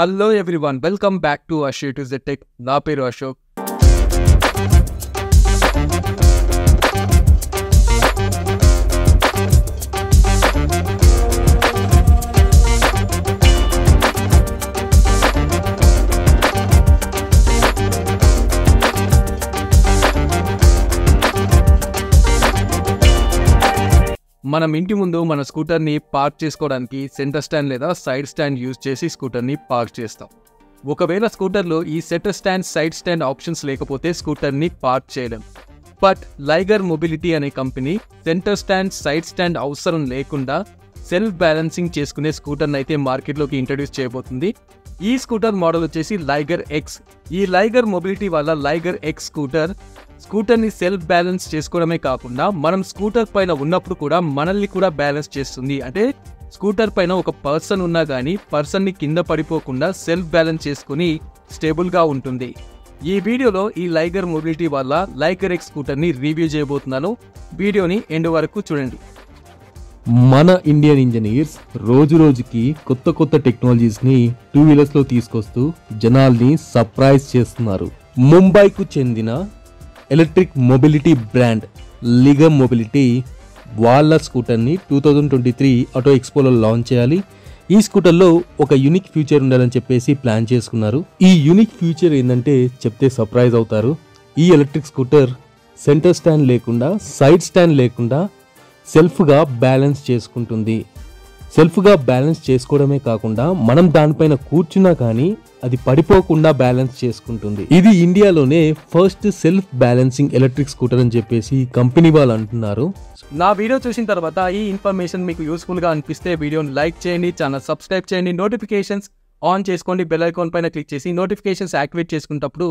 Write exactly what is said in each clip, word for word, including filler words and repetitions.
Hello everyone, welcome back to Ashu A two Z Tech. Na peru Ashok. మనం ఇంటి ముందు మన స్కూటర్ని పార్క్ చేసుకోవడానికి సెంటర్ స్టాండ్ లేదా సైడ్ స్టాండ్ యూజ్ చేసి స్కూటర్ని పార్క్ చేస్తాం. ఒకవేళ స్కూటర్లో ఈ centre stand side stand options లేకపోతే స్కూటర్ని పార్క్ చేయలేం. బట్ లైగర్ మొబిలిటీ అనే company centre stand side stand అవసరం లేకుండా సెల్ఫ్ బ్యాలెన్సింగ్ చేసుకునే స్కూటర్ని అయితే మార్కెట్లోకి ఇంట్రడ్యూస్ చేయబోతుంది. ఈ స్కూటర్ మోడల్ వచ్చేసి లైగర్ ఎక్స్. ఈ లైగర్ మొబిలిటీ వల్ల లైగర్ ఎక్స్ స్కూటర్ స్కూటర్ని సెల్ఫ్ బ్యాలెన్స్ చేసుకోవడమే కాకుండా మనం స్కూటర్ పైన ఉన్నప్పుడు కూడా మనల్ని కూడా బ్యాలెన్స్ చేస్తుంది. అంటే స్కూటర్ పైన ఒక పర్సన్ ఉన్నా కానీ పర్సన్ని కింద పడిపోకుండా సెల్ఫ్ బ్యాలెన్స్ చేసుకుని స్టేబుల్గా ఉంటుంది. ఈ వీడియోలో ఈ లైగర్ మొబిలిటీ వల్ల లైగర్ ఎక్స్ స్కూటర్ని రివ్యూ చేయబోతున్నాను. వీడియోని ఎండ్ వరకు చూడండి. మన ఇండియన్ ఇంజనీర్స్ రోజు రోజుకి కొత్త కొత్త టెక్నాలజీస్ని టూ వీలర్స్లో తీసుకొస్తూ జనాల్ని సర్ప్రైజ్ చేస్తున్నారు. ముంబైకు చెందిన electric mobility brand liquor mobility వాళ్ళ స్కూటర్ని two thousand twenty three auto ఎక్స్పోలో లాంచ్ చేయాలి. ఈ స్కూటర్లో ఒక యూనిక్ ఫ్యూచర్ ఉండాలని చెప్పేసి ప్లాన్ చేసుకున్నారు. ఈ యూనిక్ ఫ్యూచర్ ఏంటంటే చెప్తే సర్ప్రైజ్ అవుతారు. ఈ ఎలక్ట్రిక్ స్కూటర్ సెంటర్ స్టాండ్ లేకుండా సైడ్ స్టాండ్ లేకుండా సెల్ఫ్గా బ్యాలెన్స్ చేసుకుంటుంది. సెల్ఫ్గా బ్యాలెన్స్ చేసుకోవడమే కాకుండా మనం దానిపైన కూర్చున్నా కానీ అది పడిపోకుండా బ్యాలెన్స్ చేసుకుంటుంది. ఇది ఇండియాలోనే first self balancing electric scooter అని చెప్పేసి కంపెనీ వాళ్ళు అంటున్నారు. నా వీడియో చూసిన తర్వాత ఈ ఇన్ఫర్మేషన్ మీకు యూస్ఫుల్గా అనిపిస్తే వీడియోని లైక్ చేయండి, ఛానల్ సబ్స్క్రైబ్ చేయండి, నోటిఫికేషన్స్ ఆన్ చేసుకోండి, బెల్ ఐకాన్ పైన క్లిక్ చేసి నోటిఫికేషన్స్ యాక్టివేట్ చేసుకున్నప్పుడు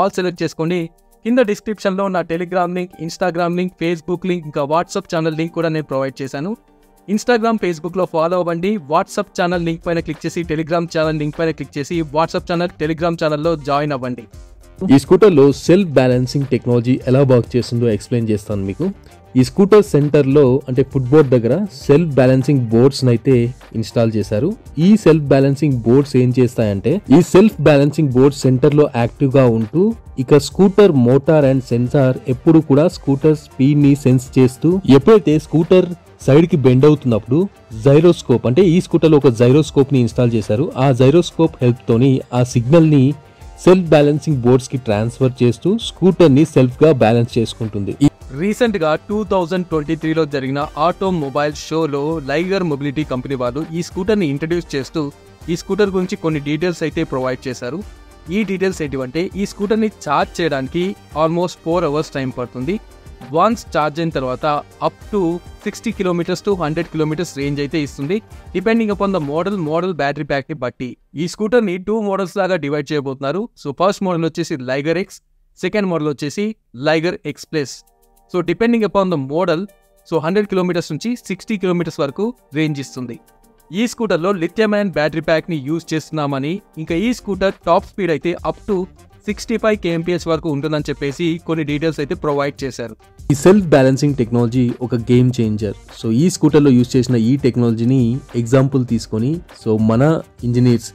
ఆల్ సెలెక్ట్ చేసుకోండి. కింద డిస్క్రిప్షన్లో నా Telegram link, Instagram link, Facebook link, ఇంకా వాట్సాప్ ఛానల్ లింక్ కూడా నేను ప్రొవైడ్ చేశాను. ఇన్స్టాగ్రామ్, ఫేస్బుక్లో ఫాలో అవ్వండి. వాట్సాప్ ఛానల్ లింక్ పైన క్లిక్ చేసి టెలిగ్రామ్ ఛానల్ లింక్ పైన క్లిక్ చేసి వాట్సాప్ ఛానల్, టెలిగ్రామ్ ఛానల్లో జాయిన్ అవ్వండి. ఈ స్కూటర్లో సెల్ఫ్ బ్యాలెన్సింగ్ టెక్నాలజీ ఎలా వర్క్ చేస్తుందో ఎక్స్ప్లెయిన్ చేస్తాను మీకు. ఈ స్కూటర్ సెంటర్లో అంటే ఫుట్బోర్డ్ దగ్గర సెల్ఫ్ బ్యాలెన్సింగ్ బోర్డ్స్ని అయితే ఇన్స్టాల్ చేశారు. ఈ సెల్ఫ్ బ్యాలెన్సింగ్ బోర్డ్స్ ఏం చేస్తాయంటే ఈ సెల్ఫ్ బ్యాలెన్సింగ్ బోర్డ్ సెంటర్లో యాక్టివ్గా ఉంటూ ఇక స్కూటర్ మోటార్ అండ్ సెన్సార్ ఎప్పుడు కూడా స్కూటర్ స్పీడ్ని సెన్స్ చేస్తూ ఎప్పుడైతే స్కూటర్ సైడ్కి బెండ్ అవుతున్నప్పుడు జైరోస్కోప్ అంటే ఈ స్కూటర్లో ఒక జైరోస్కోప్ని ఇన్స్టాల్ చేశారు. ఆ జైరోస్కోప్ హెల్ప్తోని ఆ సిగ్నల్ని సెల్ఫ్ బ్యాలెన్సింగ్ బోర్డ్స్కి ట్రాన్స్ఫర్ చేస్తూ స్కూటర్ని సెల్ఫ్గా బ్యాలెన్స్ చేసుకుంటుంది. రీసెంట్గా టూ థౌజండ్ ట్వంటీ త్రీలో జరిగిన ఆటోమొబైల్ షోలో లైగర్ మొబిలిటీ కంపెనీ వాళ్ళు ఈ స్కూటర్ని ఇంట్రడ్యూస్ చేస్తూ ఈ స్కూటర్ గురించి కొన్ని డీటెయిల్స్ అయితే ప్రొవైడ్ చేశారు. ఈ డీటెయిల్స్ ఏంటివంటే ఈ స్కూటర్ని ఛార్జ్ చేయడానికి ఆల్మోస్ట్ ఫోర్ అవర్స్ టైం పడుతుంది. వన్స్ ఛార్జ్ అయిన తర్వాత up to sixty kilometres to hundred kilometres range అయితే ఇస్తుంది, depending upon the model model battery ప్యాక్ని బట్టి. ఈ స్కూటర్ని టూ మోడల్స్ లాగా డివైడ్ చేయబోతున్నారు. సో ఫస్ట్ మోడల్ వచ్చేసి లైగర్ ఎక్స్, సెకండ్ మోడల్ వచ్చేసి లైగర్ X plus. So depending upon the model so hundred kilometres నుంచి సిక్స్టీ కిలోమీటర్స్ వరకు రేంజ్ ఇస్తుంది. ఈ స్కూటర్లో లిథియం అయాన్ బ్యాటరీ ప్యాక్ని యూజ్ చేస్తున్నామని, ఇంకా ఈ స్కూటర్ టాప్ స్పీడ్ అయితే up to sixty five KMPS వరకు ఉంటుందని చెప్పేసి కొన్ని డీటెయిల్స్ అయితే ప్రొవైడ్ చేశారు. ఈ సెల్ఫ్ బ్యాలెన్సింగ్ టెక్నాలజీ ఒక గేమ్ చేంజర్. సో ఈ స్కూటర్లో యూజ్ చేసిన ఈ టెక్నాలజీని ఎగ్జాంపుల్ తీసుకొని సో మన ఇంజనీర్స్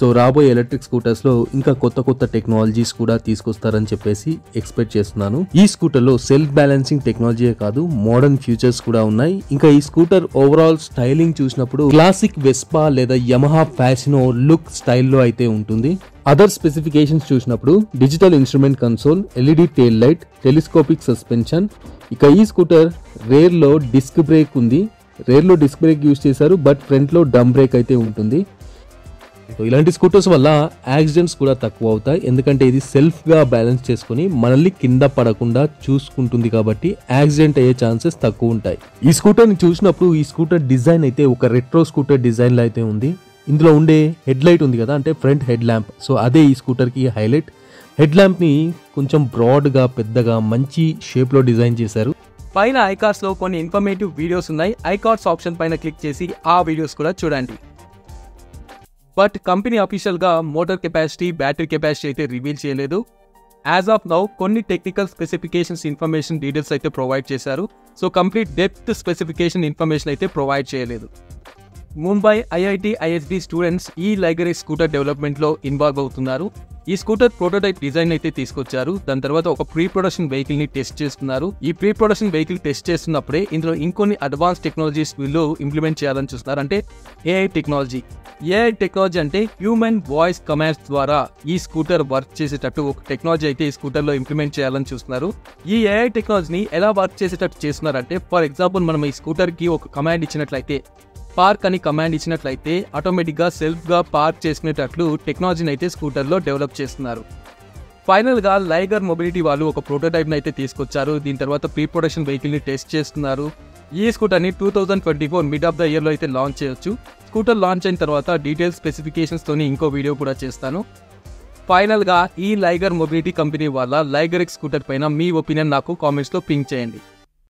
సో రాబోయే ఎలక్ట్రిక్ స్కూటర్స్లో ఇంకా కొత్త కొత్త టెక్నాలజీస్ కూడా తీసుకొస్తారని చెప్పేసి ఎక్స్పెక్ట్ చేస్తున్నాను. ఈ స్కూటర్లో సెల్ఫ్ బ్యాలెన్సింగ్ టెక్నాలజీ కాదు మోడర్న్ ఫీచర్స్ కూడా ఉన్నాయి. ఇంకా ఈ స్కూటర్ ఓవరాల్ స్టైలింగ్ చూసినప్పుడు క్లాసిక్ వెస్పా లేదా యమహా ఫ్యాషనో లుక్ స్టైల్లో అయితే ఉంటుంది. అదర్ స్పెసిఫికేషన్స్ చూసినప్పుడు digital instrument console, LED tail light, telescopic suspension. ఇక ఈ స్కూటర్ రేర్లో డిస్క్ బ్రేక్ ఉంది. రేర్లో డిస్క్ బ్రేక్ యూజ్ చేశారు, బట్ ఫ్రంట్లో డంప్ బ్రేక్ అయితే ఉంటుంది. సో ఇలాంటి స్కూటర్స్ వల్ల యాక్సిడెంట్స్ కూడా తక్కువ అవుతాయి, ఎందుకంటే ఇది సెల్ఫ్గా బ్యాలెన్స్ చేసుకుని మనల్ని కింద పడకుండా చూసుకుంటుంది కాబట్టి యాక్సిడెంట్ అయ్యే ఛాన్సెస్ తక్కువ ఉంటాయి. ఈ స్కూటర్ని చూసినప్పుడు ఈ స్కూటర్ డిజైన్ అయితే ఒక రెట్రో స్కూటర్ డిజైన్లో అయితే ఉంది. ఇందులో ఉండే హెడ్ లైట్ ఉంది కదా, అంటే ఫ్రంట్ హెడ్ ల్యాంప్, సో అదే ఈ స్కూటర్కి హైలైట్. హెడ్ ల్యాంప్ని కొంచెం బ్రాడ్గా పెద్దగా మంచి షేప్లో డిజైన్ చేశారు. పైన ఐకార్స్లో కొన్ని ఇన్ఫర్మేటివ్ వీడియోస్ ఉన్నాయి. ఐకార్స్ ఆప్షన్ పైన క్లిక్ చేసి ఆ వీడియోస్ కూడా చూడండి. బట్ కంపెనీ అఫీషియల్గా మోటార్ కెపాసిటీ, బ్యాటరీ కెపాసిటీ అయితే రివీల్ చేయలేదు. యాజ్ ఆఫ్ నౌ కొన్ని టెక్నికల్ స్పెసిఫికేషన్స్ ఇన్ఫర్మేషన్ డీటెయిల్స్ అయితే ప్రొవైడ్ చేశారు. So complete depth specification information అయితే ప్రొవైడ్ చేయలేదు. ముంబై ఐఐటి ఐఎస్బి స్టూడెంట్స్ ఈ లైగర్ స్కూటర్ డెవలప్మెంట్లో ఇన్వాల్వ్ అవుతున్నారు. ఈ స్కూటర్ ప్రోటోటైప్ డిజైన్ అయితే తీసుకొచ్చారు. దాని తర్వాత ఒక ప్రీ ప్రొడక్షన్ వెహికల్ ని టెస్ట్ చేస్తున్నారు. ఈ ప్రీ ప్రొడక్షన్ వెహికల్ టెస్ట్ చేస్తున్నప్పుడే ఇందులో ఇంకొన్ని అడ్వాన్స్ టెక్నాలజీస్ వీళ్ళు ఇంప్లిమెంట్ చేయాలని చూస్తున్నారు. అంటే ఏఐ టెక్నాలజీ ఏఐ టెక్నాలజీ అంటే హ్యూమన్ వాయిస్ కమాండ్స్ ద్వారా ఈ స్కూటర్ వర్క్ చేసేటట్టు ఒక టెక్నాలజీ అయితే ఈ స్కూటర్ లో ఇంప్లిమెంట్ చేయాలని చూస్తున్నారు. ఈ ఏఐ టెక్నాలజీని ఎలా వర్క్ చేసేటట్టు చేస్తున్నారంటే, ఫర్ ఎగ్జాంపుల్ మనం ఈ స్కూటర్ కి ఒక కమాండ్ ఇచ్చినట్లయితే, పార్క్ అని కమాండ్ ఇచ్చినట్లయితే ఆటోమేటిక్ గా సెల్ఫ్ గా పార్క్ చేసుకునేటట్లు టెక్నాలజీని అయితే స్కూటర్ లో డెవలప్ చేస్తున్నారు. ఫైనల్ గా లైగర్ మొబిలిటీ వాళ్ళు ఒక ప్రోటోటైప్ అయితే తీసుకొచ్చారు. దీని తర్వాత ప్రీ ప్రొడక్షన్ వెహికల్ ని టెస్ట్ చేస్తున్నారు. ఈ స్కూటర్ ని two thousand twenty four mid of the year లో అయితే లాంచ్ చేయొచ్చు. స్కూటర్ లాంచ్ అయిన తర్వాత డీటెయిల్ స్పెసిఫికేషన్స్ తోని ఇంకో వీడియో కూడా చేస్తాను. ఫైనల్ గా ఈ లైగర్ మొబిలిటీ కంపెనీ వాళ్ళ లైగర్ ఎక్స్ స్కూటర్ పైన మీ ఒపీనియన్ నాకు కామెంట్స్ లో పింగ్ చేయండి.